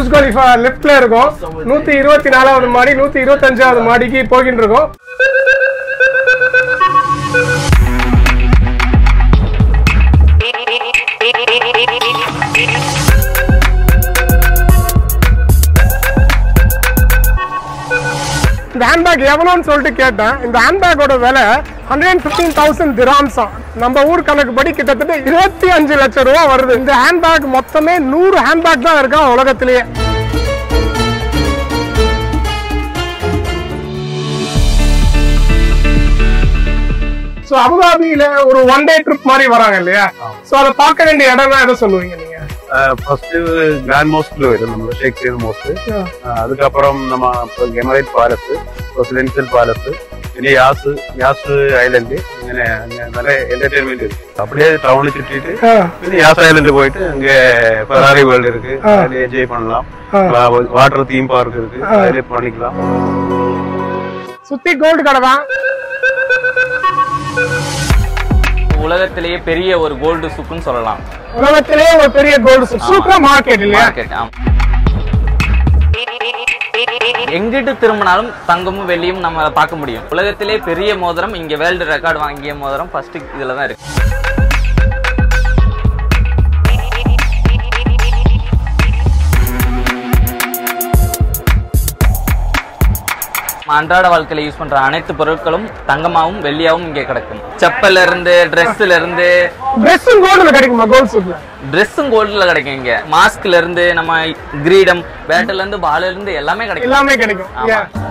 qualifier left player go. 124th madi, 125th madi ki pogindruko. The handbag evalonu solittu ketten indha handbag oda vela 115000 dirhams namma oor kanakku padi kittathula 25 lakh rupees varudhu indha handbag mottame 100 handbag dhaan irukka ulagathileye so Abu Dhabi la oru one day trip mari varanga illaya so adha paakarendi idam edha soluveenga neenga first Grand Mosque lo idu namma Shakespeare Mosque adukapram nama Emirate Palace Presidential Palace ini Yas Island ingane nalla entertainment irukku appadiye town chittiittu ini Yas Island poittu ange Ferrari World irukku adhe enjoy pannalam water theme park irukku adhe panikalam sutti gold kadava உலகத்திலே பெரிய ஒரு gold சூக்குன்னு சொல்லலாம் உலகத்திலே ஒரு பெரிய gold super market இல்லையா எங்கட்டு திரும்பினாலும் தங்கமும் வெள்ளியும் நம்ம பார்க்க முடியும் உலகத்திலே பெரிய மோதிரம் இங்க வேர்ல்ட் ரெக்கார்ட் வாங்கிய மோதிரம் ஃபர்ஸ்ட் இதுல தான் இருக்கு அன்றாட வாழ்க்கையில யூஸ் பண்ற அனைத்து பொருட்களும் தங்கமாவும் வெள்ளியாவும் இங்கே கிடைக்கும் செப்பல்ல இருந்து Dressல இருந்து Dressம் கோல்ட்ல கிடைக்குமா கோல்ட் சூட்ல Dressம் கோல்ட்ல கிடைக்கும் இங்க மாஸ்க்ல இருந்து நம்ம கிரீடம் பேட்டல்ல இருந்து பால்ல இருந்து எல்லாமே கிடைக்கும்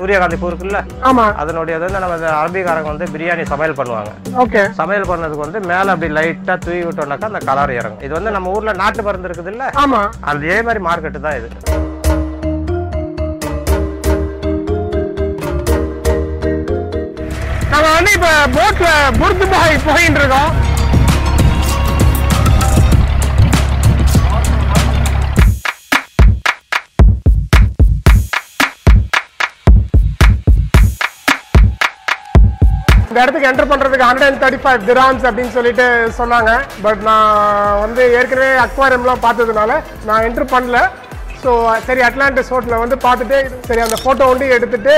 சூரியகாந்தி பூர்க்குல்ல ஆமா அதனோடயது நம்ம அரபிகாரங்க வந்து பிரியாணி சமையல் பண்ணுவாங்க ஓகே சமையல் பண்றதுக்கு வந்து மேல அப்படியே லைட்டா தூவி விட்டோம்னாக்க அந்த கலர் இறங்கும் இது வந்து நம்ம ஊர்ல நாட்டு மருந்து இருக்குது இல்ல ஆமா அதே மாதிரி மார்க்கெட் தான் இது நாம இப்ப போட்ல புர்து பாய் போயிட்டு இருக்கோம் இடத்துக்கு enter பண்றதுக்கு 135 dirhams அப்படினு சொல்லிட்டு சொன்னாங்க பட் நான் வந்து ஏற்கனவே அக்வாரியம்லாம் பார்த்ததுனால நான் enter பண்ணல சோ சரி அட்லாண்டிஸ் ஹோட்டல்ல வந்து பார்த்துட்டு சரி அந்த போட்டோ வந்து எடுத்துட்டு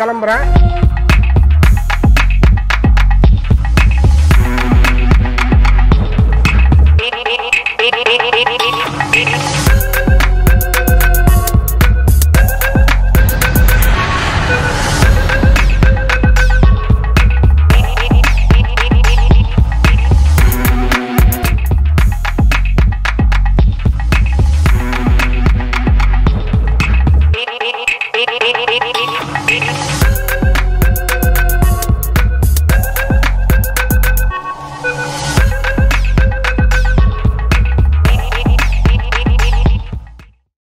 கிளம்பறேன்